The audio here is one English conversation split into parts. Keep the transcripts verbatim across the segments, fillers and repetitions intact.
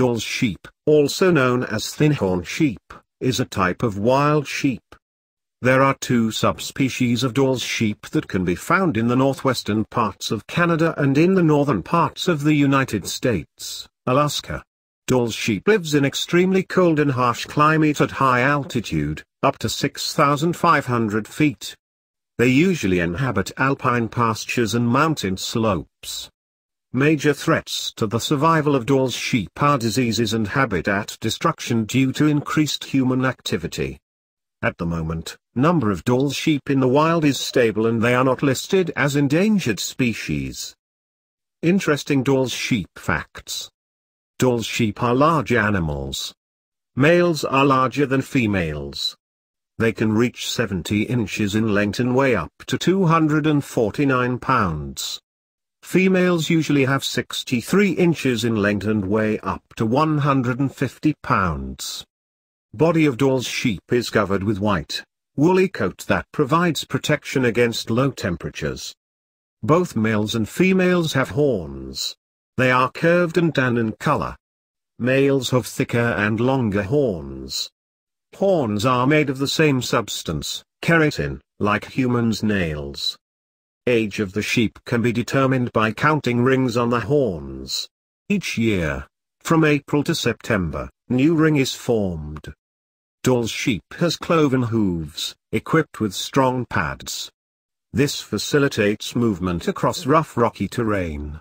Dall's sheep, also known as thinhorn sheep, is a type of wild sheep. There are two subspecies of Dall's sheep that can be found in the northwestern parts of Canada and in the northern parts of the United States, Alaska. Dall's sheep lives in extremely cold and harsh climate at high altitude, up to six thousand five hundred feet. They usually inhabit alpine pastures and mountain slopes. Major threats to the survival of Dall's sheep are diseases and habitat destruction due to increased human activity. At the moment, number of Dall's sheep in the wild is stable and they are not listed as endangered species. Interesting Dall's sheep facts. Dall's sheep are large animals. Males are larger than females. They can reach seventy inches in length and weigh up to two hundred forty-nine pounds. Females usually have sixty-three inches in length and weigh up to one hundred fifty pounds. Body of Dall's sheep is covered with white, woolly coat that provides protection against low temperatures. Both males and females have horns. They are curved and tan in color. Males have thicker and longer horns. Horns are made of the same substance, keratin, like humans' nails. Age of the sheep can be determined by counting rings on the horns. Each year, from April to September, new ring is formed. Dall's sheep has cloven hooves, equipped with strong pads. This facilitates movement across rough rocky terrain.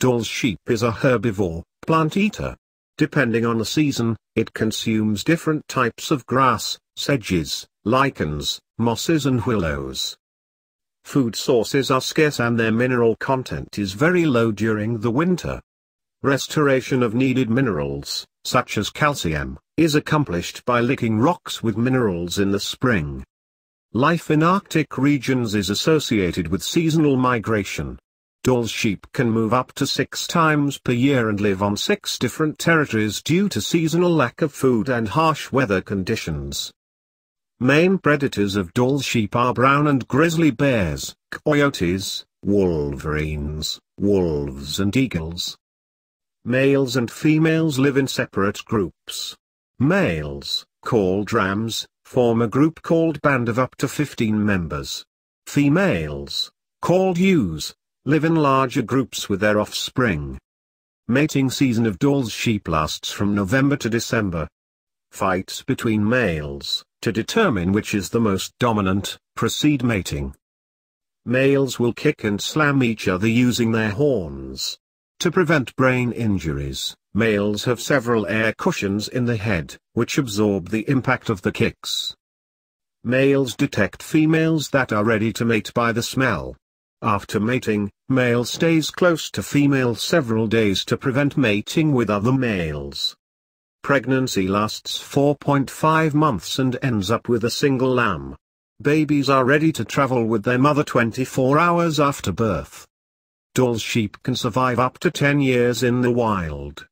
Dall's sheep is a herbivore, plant eater. Depending on the season, it consumes different types of grass, sedges, lichens, mosses and willows. Food sources are scarce and their mineral content is very low during the winter. Restoration of needed minerals, such as calcium, is accomplished by licking rocks with minerals in the spring. Life in Arctic regions is associated with seasonal migration. Dall's sheep can move up to six times per year and live on six different territories due to seasonal lack of food and harsh weather conditions. Main predators of Dall's sheep are brown and grizzly bears, coyotes, wolverines, wolves and eagles. Males and females live in separate groups. Males, called rams, form a group called band of up to fifteen members. Females, called ewes, live in larger groups with their offspring. Mating season of Dall's sheep lasts from November to December. Fights between males, to determine which is the most dominant, precede mating. Males will kick and slam each other using their horns. To prevent brain injuries, males have several air cushions in the head, which absorb the impact of the kicks. Males detect females that are ready to mate by the smell. After mating, male stays close to female several days to prevent mating with other males. Pregnancy lasts four point five months and ends up with a single lamb. Babies are ready to travel with their mother twenty-four hours after birth. Dall's sheep can survive up to ten years in the wild.